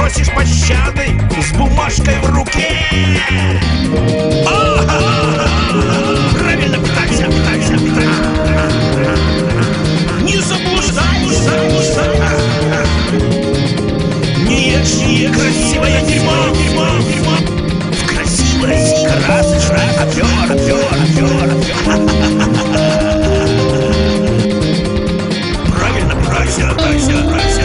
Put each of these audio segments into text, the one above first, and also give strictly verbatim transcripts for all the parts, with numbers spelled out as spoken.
просишь пощады с бумажкой в руке. Правильно пытайся, пытайся, пытайся. Не заблуждайся, не ешь красивое дерьмо, дерьмо, дерьмо. В красивой красочной опер, опер, опер, опер. Правильно пытайся, пытайся, пытайся.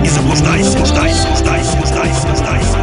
Не заблуждайся, ждайся, ждайся, ждайся, ждайся.